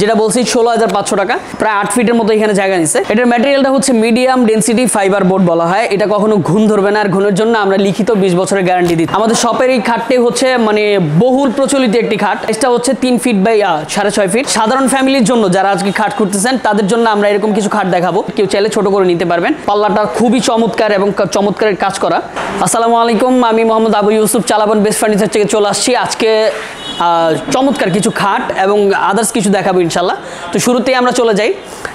যেটা বলছি 16500 টাকা প্রায় 8 ফিটের মতো এখানে জায়গা নিছে। এটার ম্যাটেরিয়ালটা হচ্ছে মিডিয়াম ডেনসিটি ফাইবার বোর্ড বলা হয়, এটা কখনো ঘুণ ধরবে না আর ঘুণের জন্য আমরা লিখিত 20 বছরের গ্যারান্টি দিই। আমাদের শপের এই খাটটাই হচ্ছে মানে বহুল প্রচলিত একটি খাট, এটা হচ্ছে 3 ফিট বাই 6.5 ফিট। সাধারণ ফ্যামিলির জন্য যারা আজকে খাট খুঁজতেছেন তাদের জন্য আমরা এরকম কিছু খাট দেখাবো, কেউ চাইলে ছোট করে নিতে পারবেন। পাল্লাটা খুবই চমৎকার এবং চমৎকারের কাজ করা। আসসালামু আলাইকুম, আমি মোহাম্মদ আবু ইউসুফ, চালাবন বেস্ট ফার্নিচার থেকে চলে আসছি। আজকে চমৎকার কিছু খাট এবং আদার্স কিছু দেখাবো ইনশাল্লাহ। তো শুরুতেই আমরা চলে যাই,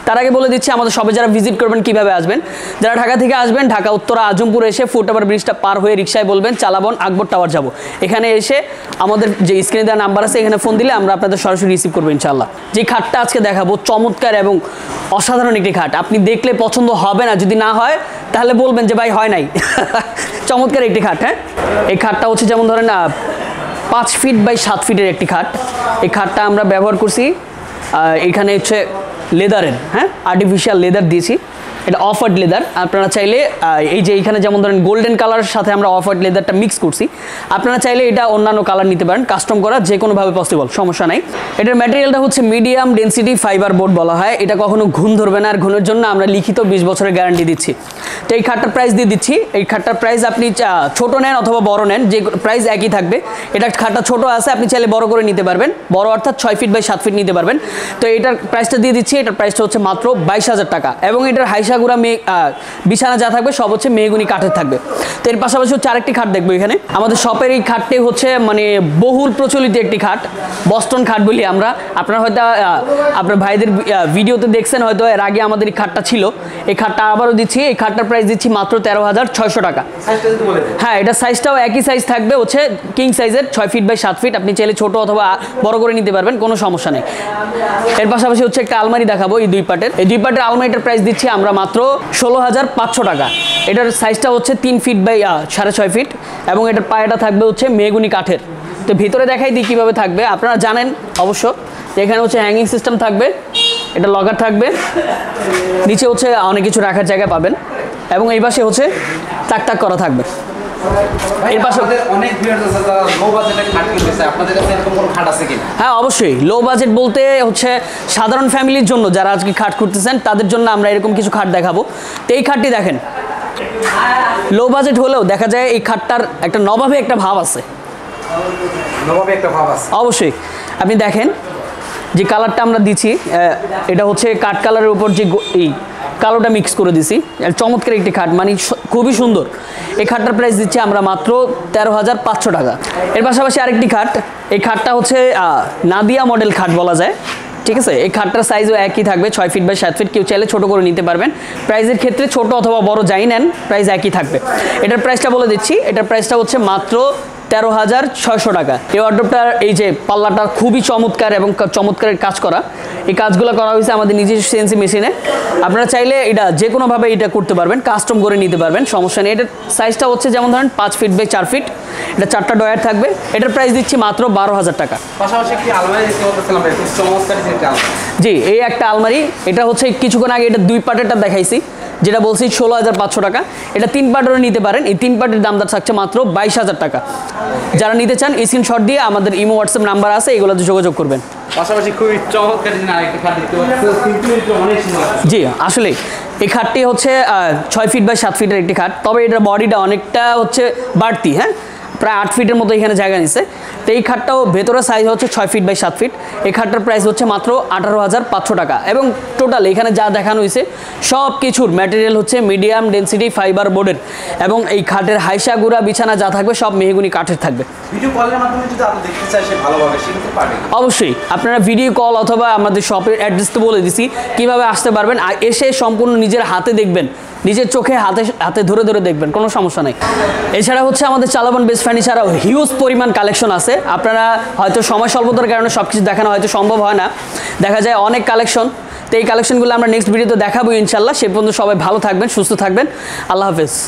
তার আগে বলে দিচ্ছি আমাদের সবাই যারা ভিজিট করবেন কিভাবে আসবেন। যারা ঢাকা থেকে আসবেন, ঢাকা উত্তরা আজমপুরে এসে ফুট ওভার ব্রিজটা পার হয়ে রিক্সায় বলবেন চালাবন আকবর টাওয়ার যাব, এখানে এসে আমাদের যে স্ক্রিনে দেওয়া নাম্বার আছে এখানে ফোন দিলে আমরা আপনাদের সরাসরি রিসিভ করবো ইনশাল্লাহ। যে খাটটা আজকে দেখাবো চমৎকার এবং অসাধারণ একটি খাট, আপনি দেখলে পছন্দ হবে না, যদি না হয় তাহলে বলবেন যে ভাই হয় নাই। চমৎকার একটি খাট। হ্যাঁ, এই খাটটা হচ্ছে যেমন ধরেন 5 ফিট বাই 7 ফিটের একটি খাট। এই খাটটা আমরা ব্যবহার করছি, এখানে হচ্ছে লেদারের, হ্যাঁ আর্টিফিশিয়াল লেদার দিয়েছি, এটা অফার্ড লেদার। আপনারা চাইলে এই যে এখানে যেমন ধরেন গোল্ডেন কালারের সাথে আমরা অফার্ড লেদারটা মিক্স করছি, আপনারা চাইলে এটা অন্যান্য কালার নিতে পারেন, কাস্টম করা যে কোনোভাবে পসিবল, সমস্যা নাই। এটার ম্যাটেরিয়ালটা হচ্ছে মিডিয়াম ডেনসিটি ফাইবার বোর্ড বলা হয়, এটা কখনো ঘুণ ধরবে না আর ঘুণের জন্য আমরা লিখিত 20 বছরের গ্যারান্টি দিচ্ছি। তো এই খাটটার প্রাইস দিয়ে দিচ্ছি, এই খাটটার প্রাইস আপনি ছোটো নেন অথবা বড় নেন, যে প্রাইস একই থাকবে। এটা খাটটা ছোটো আছে, আপনি চাইলে বড় করে নিতে পারবেন, বড় অর্থাৎ 6 ফিট বাই 7 ফিট নিতে পারবেন। তো এটার প্রাইসটা দিয়ে দিচ্ছি, এটার প্রাইসটা হচ্ছে মাত্র 22,000 টাকা এবং এটার হাইসা গুড়া বিছানা যা থাকবে সব হচ্ছে মেহগুনি কাঠের থাকবে। তো এর পাশাপাশি হচ্ছে আরেকটি খাট দেখবো এখানে। আমাদের শপের এই খাটটাই হচ্ছে মানে বহুল প্রচলিত একটি খাট, বস্টন খাট বলি আমরা। আপনারা হয়তো আপনার ভাইদের ভিডিওতে দেখছেন, হয়তো এর আগে আমাদের এই খাটটা ছিল, এই খাটটা আবারও দিচ্ছি। এই খাটটার প্রাইস দিচ্ছি মাত্র 13,600 টাকা। হ্যাঁ, এটা সাইজটাও একই সাইজ থাকবে, হচ্ছে কিং সাইজের 6 ফিট বাই 7 ফিট। আপনি চাইলে ছোট অথবা বড় করে নিতে পারবেন, কোনো সমস্যা নেই। এর পাশাপাশি হচ্ছে একটা আলমারি দেখাবো, এই 2 পাটের আলমারিটার প্রাইস দিচ্ছি আমরা মাত্র 16,500 টাকা। এটার সাইজটা হচ্ছে 3 ফিট বাই 6.5 ফিট এবং এটার পায়াটা থাকবে হচ্ছে মেহগুনি কাঠের। তো ভিতরে দেখাই দিই কীভাবে থাকবে, আপনারা জানেন অবশ্য। এখানে হচ্ছে হ্যাঙ্গিং সিস্টেম থাকবে, এটা লকার থাকবে, নিচে হচ্ছে অনেক কিছু রাখার জায়গা পাবেন এবং এই পাশে হচ্ছে তাক তাক করা থাকবে। হ্যাঁ অবশ্যই, লো বাজেট বলতে হচ্ছে সাধারণ ফ্যামিলির জন্য যারা আজকে খাট খুঁজতেছেন তাদের জন্য আমরা এরকম কিছু খাট দেখাবো। তো এই খাটটি দেখেন, লো বাজেট হলেও দেখা যায় এই খাটটার একটা নবাবে একটা ভাব আছে, অবশ্যই। আপনি দেখেন যে কালারটা আমরা দিচ্ছি, এটা হচ্ছে কাঠ কালারের উপর যে এই কালোটা মিক্স করে দিছি, চমৎকার একটি খাট, মানে খুবই সুন্দর। এই খাটটার প্রাইস দিচ্ছি আমরা মাত্র 13,500 টাকা। এর পাশাপাশি আরেকটি খাট, এই খাটটা হচ্ছে নাদিয়া মডেল খাট বলা যায়, ঠিক আছে। এই খাটটার সাইজও একই থাকবে, 6 ফিট বাই 7 ফিট, কেউ চাইলে ছোটো করে নিতে পারবেন। প্রাইজের ক্ষেত্রে ছোট অথবা বড় যাই নেন প্রাইস একই থাকবে। এটার প্রাইসটা বলে দিচ্ছি, এটার প্রাইসটা হচ্ছে মাত্র 13,600 টাকা। এই ওয়ার্ডরোবটার এই যে পাল্লাটা খুবই চমৎকার এবং চমৎকারের কাজ করা, এই কাজগুলো করা হয়েছে আমাদের নিজস্ব সিএনসি মেশিনে। আপনারা চাইলে এটা যে কোনোভাবে এটা করতে পারবেন, কাস্টম করে নিতে পারবেন, সমস্যা নেই। এটার সাইজটা হচ্ছে যেমন ধরেন 5 ফিট বাই 4 ফিট, এটা 4টা ডয়ার থাকবে। এটার প্রাইস দিচ্ছি মাত্র 12,000 টাকা। জি, এই একটা আলমারি, এটা হচ্ছে কিছুক্ষণ আগে এটা 2 পাটেরটা দেখাইছি, যেটা বলছি 16,500 টাকা। এটা 3 পাটেরও নিতে পারেন, এই 3 পাটের দাম থাকছে মাত্র 22,000 টাকা। যারা নিতে চান স্ক্রিনশট দিয়ে আমাদের ইমো হোয়াটসঅ্যাপ নাম্বার আছে, এগুলোতে যোগাযোগ করবেন। পাশাপাশি খুবই চমৎকার আরেকটা খাট দেখতে পাচ্ছেন। জি, আসলে এই খাটটি হচ্ছে 6 ফিট বাই 7 ফিটের একটি খাট, তবে এটার বডিটা অনেকটা হচ্ছে বাড়তি, হ্যাঁ প্রায় 8 ফিটের মতো এখানে জায়গা নিচ্ছে। তো এই খাটটাও ভেতরের সাইজ হচ্ছে 6 ফিট বাই 7 ফিট। এই খাটটার প্রাইস হচ্ছে মাত্র 18,500 টাকা এবং টোটাল এখানে যা দেখানো হয়েছে সব কিছুর ম্যাটেরিয়াল হচ্ছে মিডিয়াম ডেনসিটি ফাইবার বোর্ডের এবং এই খাটের হাইসা গুড়া বিছানা যা থাকবে সব মেহগুনি কাঠের থাকবে। অবশ্যই আপনারা ভিডিও কল অথবা আমাদের শপের অ্যাড্রেস তো বলে দিচ্ছি কীভাবে আসতে পারবেন, আর এসে সম্পূর্ণ নিজের হাতে দেখবেন, নিজের চোখে হাতে ধরে ধরে দেখবেন, কোনো সমস্যা নেই। এছাড়া হচ্ছে আমাদের চালাবন বেস্ট ফার্নিচার হিউজ পরিমাণ কালেকশন আছে। আপনারা হয়তো সময় স্বল্পতার কারণে সব কিছু দেখানো হয়তো সম্ভব হয় না, দেখা যায় অনেক কালেকশন। তো এই কালেকশনগুলো আমরা নেক্সট ভিডিওতে দেখাবো ইনশাল্লাহ। সে পর্যন্ত সবাই ভালো থাকবেন, সুস্থ থাকবেন, আল্লাহ হাফেজ।